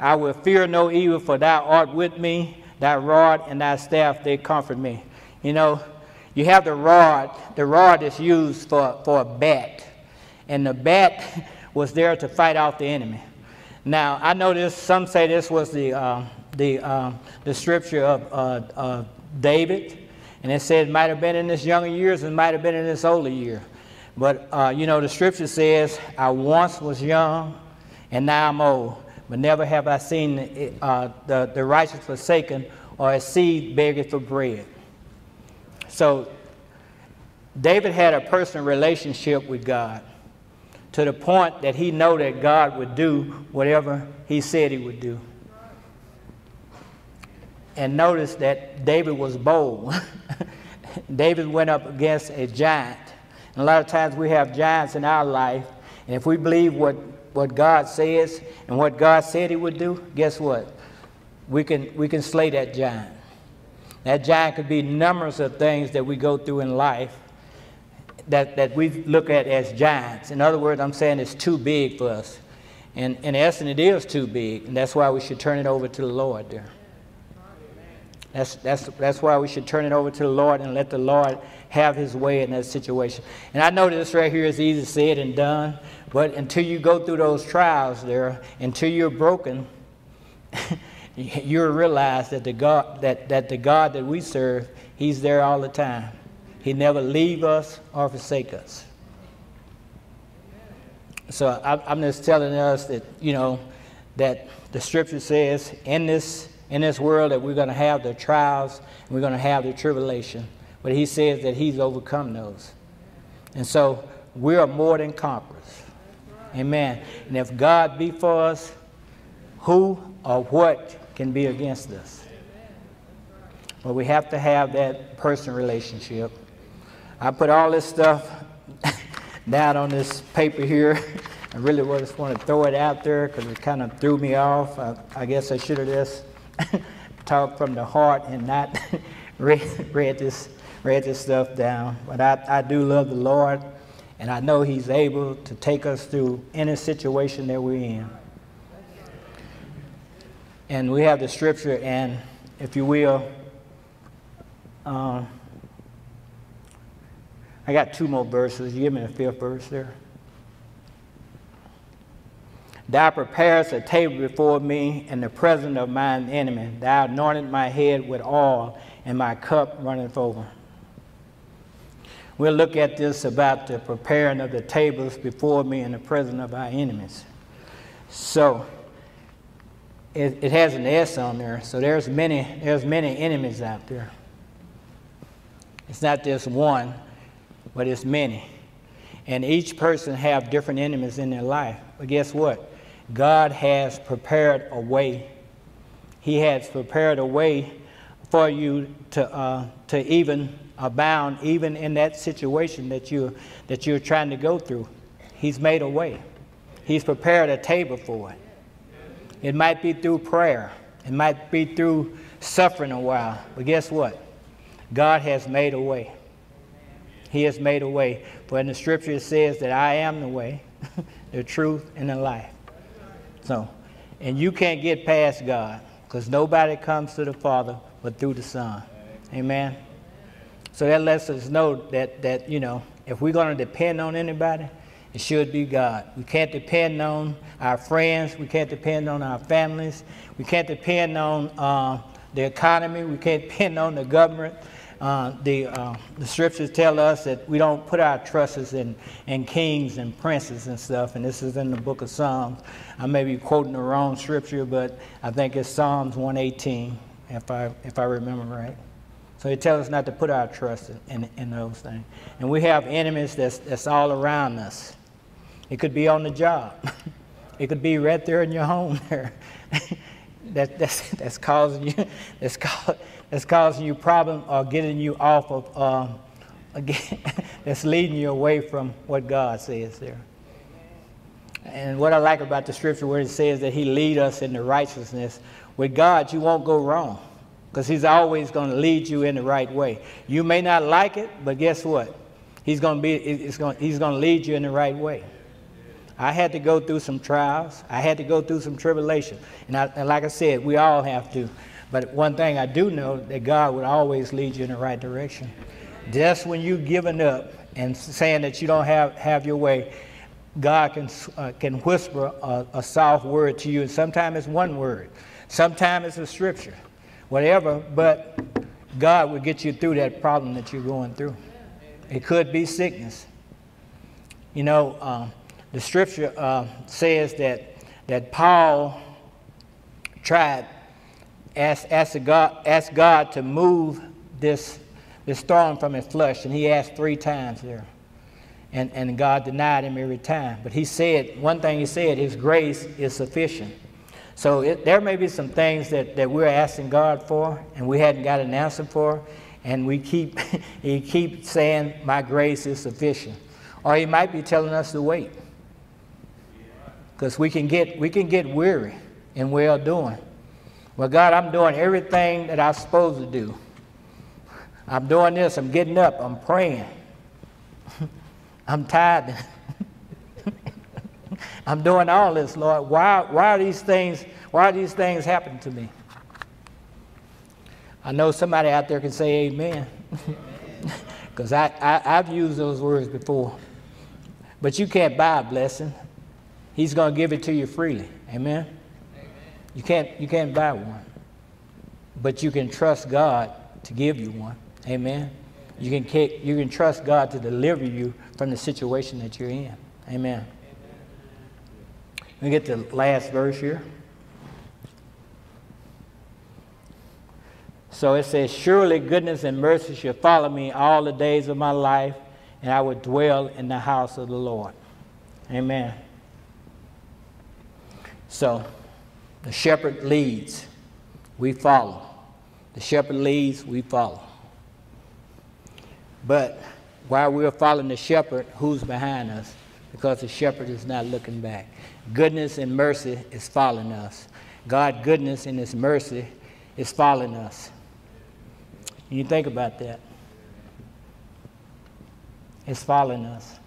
I will fear no evil, for thou art with me. Thy rod and thy staff, they comfort me. You know, you have the rod. The rod is used for a bat, and the bat was there to fight off the enemy. Now, I know this. Some say this was the scripture of David, and it said it might have been in his younger years, and might have been in his older year. But you know, the scripture says, "I once was young, and now I'm old, but never have I seen the righteous forsaken, or a seed begging for bread." So David had a personal relationship with God, to the point that he knew that God would do whatever he said he would do. And notice that David was bold. David went up against a giant. And a lot of times we have giants in our life, and if we believe what God says and what God said he would do, guess what? We can slay that giant. That giant could be numerous of things that we go through in life that we look at as giants. In other words, I'm saying it's too big for us. And in essence, it is too big, and that's why we should turn it over to the Lord there. That's why we should turn it over to the Lord and let the Lord have his way in that situation. And I know this right here is easy said and done, but until you go through those trials there, until you're broken, you'll realize that the God that we serve, he's there all the time. He never leave us or forsake us. So I'm just telling us that, you know, that the scripture says in this world that we're going to have the trials, and we're going to have the tribulation. But he says that he's overcome those. And so we are more than conquerors. Amen. And if God be for us, who or what can be against us? But we have to have that personal relationship. I put all this stuff down on this paper here. I really just want to throw it out there because it kind of threw me off. I guess I should have just talked from the heart and not read this stuff down. But I do love the Lord, and I know He's able to take us through any situation that we're in. And we have the scripture, and if you will, I got two more verses. You give me the fifth verse there. Thou preparest a table before me in the presence of mine enemy. Thou anointed my head with oil, and my cup runneth over. We'll look at this about the preparing of the tables before me in the presence of our enemies. So it has an S on there. So there's many enemies out there. It's not just one, but it's many. And each person have different enemies in their life. But guess what? God has prepared a way. He has prepared a way for you to even abound, even in that situation that you're trying to go through. He's made a way. He's prepared a table for it. It might be through prayer. It might be through suffering a while. But guess what? God has made a way. He has made a way. For in the scripture it says that I am the way, the truth, and the life. So, and you can't get past God, because nobody comes to the Father but through the Son. Amen. So that lets us know that you know, if we're going to depend on anybody, it should be God. We can't depend on our friends. We can't depend on our families. We can't depend on the economy. We can't depend on the government. The scriptures tell us that we don't put our trusts in kings and princes and stuff, and this is in the book of Psalms. I may be quoting the wrong scripture, but I think it's Psalms 118, if I remember right. So it tells us not to put our trust in those things. And we have enemies that's all around us. It could be on the job. It could be right there in your home there. That's causing you problem, or getting you off of that's leading you away from what God says there. And what I like about the scripture where it says that He lead us into righteousness, with God you won't go wrong, because He's always going to lead you in the right way. You may not like it, but guess what? He's going to lead you in the right way. I had to go through some trials. I had to go through some tribulation. And like I said, we all have to. But one thing I do know, that God would always lead you in the right direction. Just when you're giving up and saying that you don't have your way, God can whisper a soft word to you. And sometimes it's one word. Sometimes it's a scripture. Whatever. But God will get you through that problem that you're going through. It could be sickness. You know, the scripture says that Paul tried, asked God to move this thorn from his flesh, and he asked 3 times there. And God denied him every time. But he said, one thing he said, His grace is sufficient. So there may be some things that we're asking God for, and we hadn't got an answer for, and we keep, He keeps saying, my grace is sufficient. Or He might be telling us to wait. Because we can get weary in well-doing. Well, God, I'm doing everything that I'm supposed to do. I'm doing this. I'm getting up. I'm praying. I'm tired. I'm doing all this, Lord. Why are these things happening to me? I know somebody out there can say amen. Because I've used those words before. But you can't buy a blessing. He's going to give it to you freely. Amen? Amen. You can't buy one. But you can trust God to give you one. Amen? You can trust God to deliver you from the situation that you're in. Amen. We get the last verse here. So it says, surely goodness and mercy shall follow me all the days of my life, and I will dwell in the house of the Lord. Amen. So the shepherd leads, we follow. The shepherd leads, we follow. But while we're following the shepherd, who's behind us? Because the shepherd is not looking back. Goodness and mercy is following us. God's goodness and his mercy is following us. You think about that. It's following us.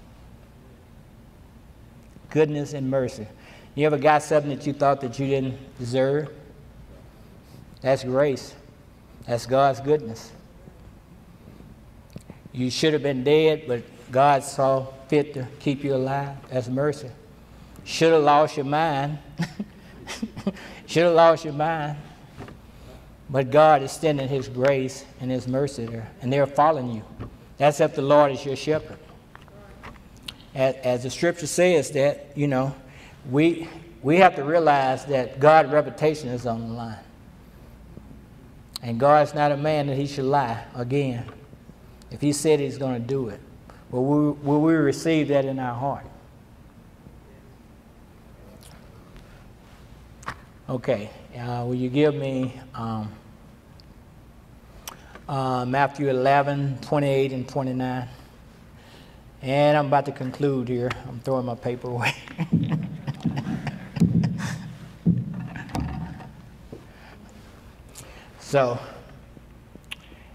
Goodness and mercy. You ever got something that you thought that you didn't deserve? That's grace. That's God's goodness. You should have been dead, but God saw fit to keep you alive. That's mercy. Should have lost your mind. Should have lost your mind. But God is sending his grace and his mercy there, and they're following you. That's if the Lord is your shepherd. As the scripture says that, you know, we have to realize that God's reputation is on the line. And God's not a man that he should lie again. If he said he's going to do it, well, will we receive that in our heart? Okay, will you give me Matthew 11:28 and 29? And I'm about to conclude here. I'm throwing my paper away. So,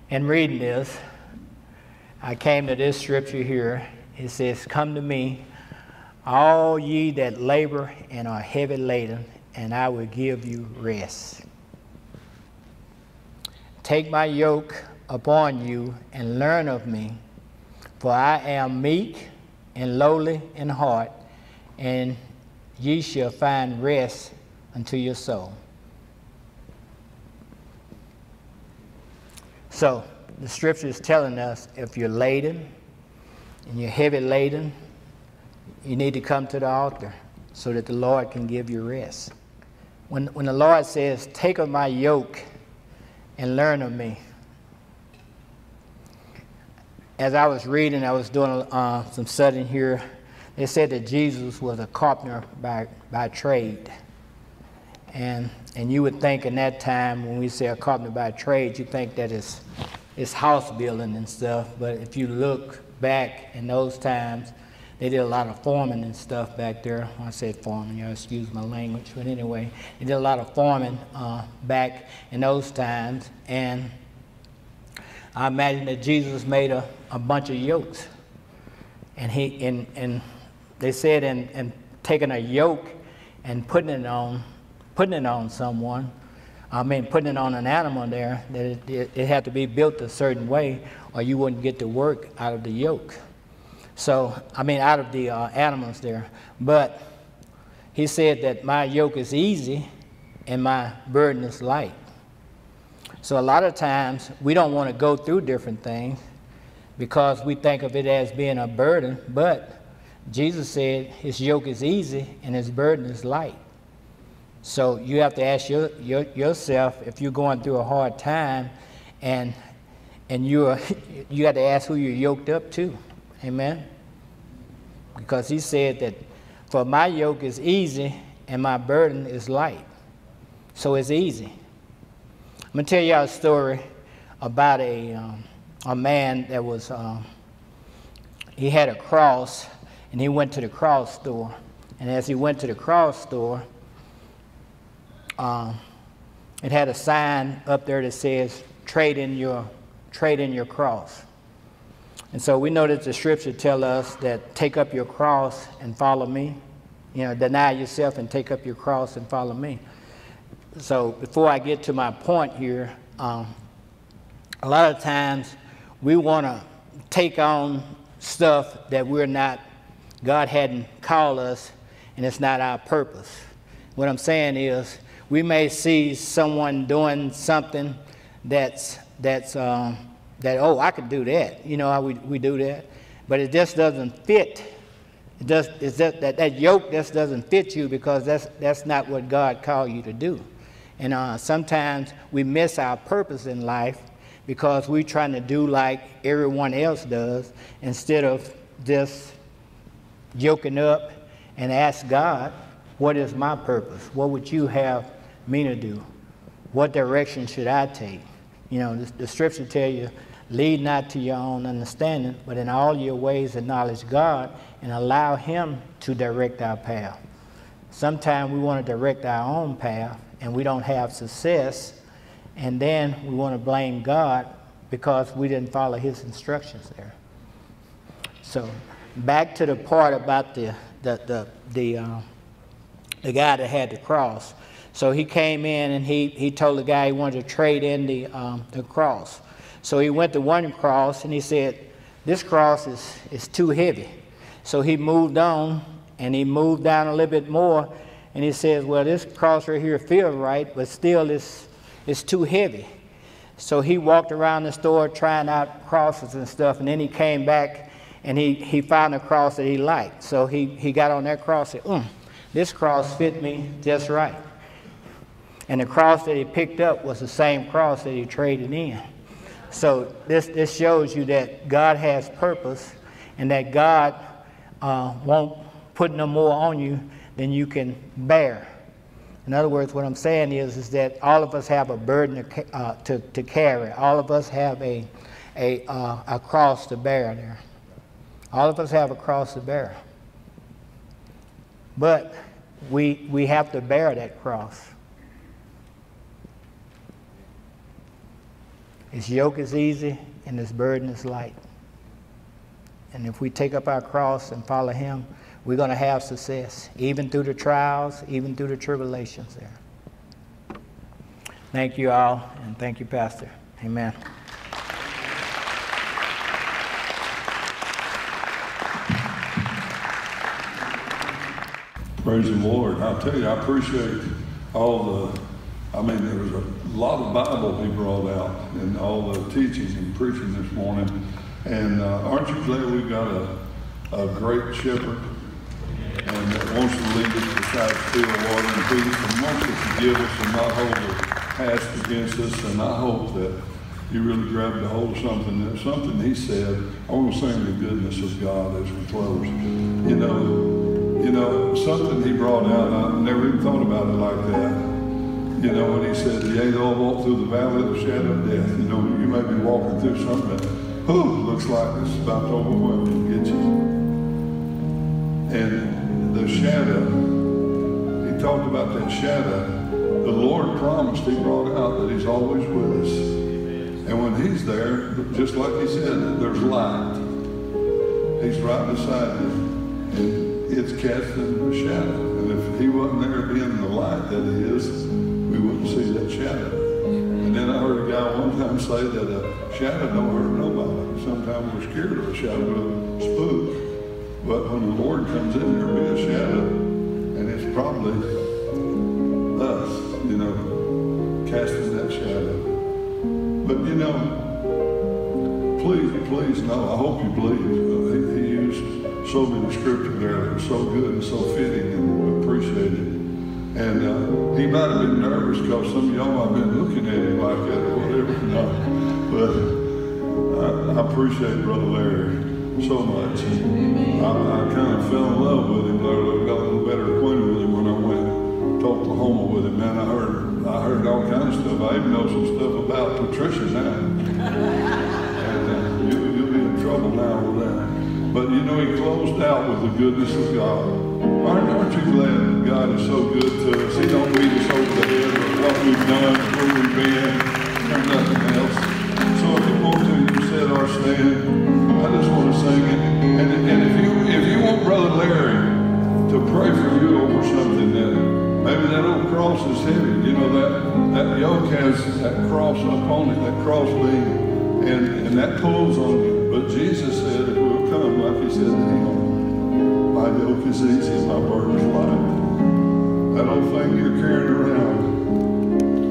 in reading this, I came to this scripture here. It says, "Come to me, all ye that labor and are heavy laden, and I will give you rest. Take my yoke upon you and learn of me, for I am meek and lowly in heart, and ye shall find rest unto your soul." So, the scripture is telling us if you're laden and you're heavy laden, you need to come to the altar so that the Lord can give you rest. When the Lord says, "Take of my yoke and learn of me," as I was reading, I was doing some studying here, they said that Jesus was a carpenter by trade. And you would think in that time, when we say a carpenter by trade, you think that it's house building and stuff. But if you look back in those times, they did a lot of farming and stuff back there. I said farming, you know, excuse my language. But anyway, they did a lot of farming back in those times. And I imagine that Jesus made a bunch of yokes. And they said in taking a yoke and putting it on someone, I mean putting it on an animal there, that it had to be built a certain way or you wouldn't get the work out of the yoke. So, I mean out of the animals there. But he said that my yoke is easy and my burden is light. So a lot of times we don't want to go through different things because we think of it as being a burden, but Jesus said his yoke is easy and his burden is light. So you have to ask yourself if you're going through a hard time, and you have to ask who you're yoked up to. Amen? Because he said that, "For my yoke is easy and my burden is light." So it's easy. I'm going to tell y'all a story about a man that was, he had a cross, and he went to the cross store. And as he went to the cross store, it had a sign up there that says, trade in your cross. And so we know that the scripture tell us that take up your cross and follow me. You know, deny yourself and take up your cross and follow me. So before I get to my point here, a lot of times we want to take on stuff that we're not, God hadn't called us, and it's not our purpose. What I'm saying is, we may see someone doing something that oh, I could do that. You know how we do that, but it just doesn't fit. That yoke just doesn't fit you because that's not what God called you to do. And sometimes we miss our purpose in life because we're trying to do like everyone else does instead of just yoking up and ask God, "What is my purpose? What would you have me to do? What direction should I take?" You know, the scripture tell you, Lead not to your own understanding, but in all your ways acknowledge God and allow him to direct our path. Sometimes we want to direct our own path and we don't have success, and then we want to blame God because we didn't follow his instructions there. So back to the part about the guy that had the cross. So he came in and he told the guy he wanted to trade in the cross. So he went to one cross and he said, this cross is too heavy. So he moved on and he moved down a little bit more and he says, well, this cross right here feels right, but still it's too heavy. So he walked around the store trying out crosses and stuff, and then he came back and he found a cross that he liked. So he got on that cross and said, this cross fit me just right. And the cross that he picked up was the same cross that he traded in. So this shows you that God has purpose and that God won't put no more on you than you can bear. In other words, what I'm saying is that all of us have a burden to carry. All of us have a cross to bear there. All of us have a cross to bear. But we have to bear that cross. His yoke is easy and his burden is light. And if we take up our cross and follow him, we're going to have success, even through the trials, even through the tribulations there. Thank you all, and thank you, Pastor. Amen. Praise the Lord. I tell you, I appreciate all the, there was a lot of Bible he brought out and all the teaching and preaching this morning. And aren't you glad we've got a great shepherd and that wants to lead us beside still water and peace, and wants to forgive us and not hold the past against us? And I hope that you really grabbed a hold of something, that something he said. I want to sing the goodness of God as we close. You know, something he brought out, I never even thought about it like that. You know, when he said, yea, though I walk through the valley of the shadow of death, you know, you may be walking through something that, looks like this is about to overwhelm you and get you. And the shadow, he talked about that shadow. The Lord promised, he brought out that he's always with us. Amen. And when he's there, just like he said, there's light. He's right beside him. And it's casting a shadow. And if he wasn't there being the light that he is, we wouldn't see that shadow. And then I heard a guy one time say that a shadow don't hurt nobody. Sometimes we're scared of a shadow, of a spook. But when the Lord comes in, there'll be a shadow, and it's probably us, you know, casting that shadow. But you know, please, no, I hope you believe. He used so many scripture there. It was so good and so fitting, and we appreciate it. And he might have been nervous because some of y'all might have been looking at him like that or whatever. No. But I appreciate Brother Larry so much. I kind of fell in love with him. I got a little better acquainted with him when I went to Oklahoma with him. Man, I heard all kinds of stuff. I even know some stuff about Patricia now. And you'll be in trouble now with that. But you know, he closed out with the goodness of God. Aren't you glad God is so good to us? He don't lead us over the head of what we've done, where we've been, or nothing else. So if you want to, you said our stand. I just want to sing it. And if you want Brother Larry to pray for you over something, then maybe that old cross is heavy. You know, that yoke has that cross upon it, that cross beam, and that pulls on you. But Jesus said, if we'll come, like he said to him, my yoke is easy, my burden is light. That old thing you're carrying around,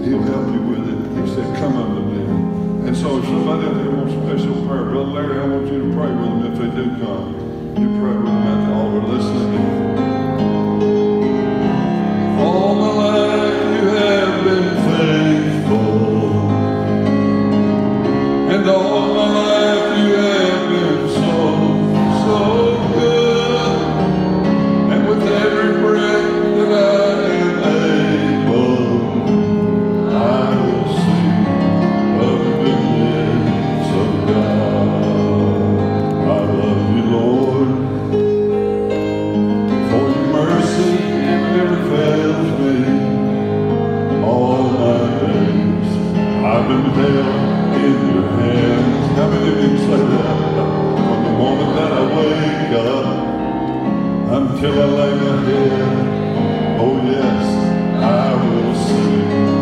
he'll help you with it. He said, come unto me. And so if somebody out there wants a special prayer, Brother Larry, I want you to pray with them if they do come. You pray with them at the altar. Listen to me. All my life you have been faithful, and all my life you have been so, so. holding the veil in your hands. How many things like that? From the moment that I wake up until I lay my head, oh yes, I will sing.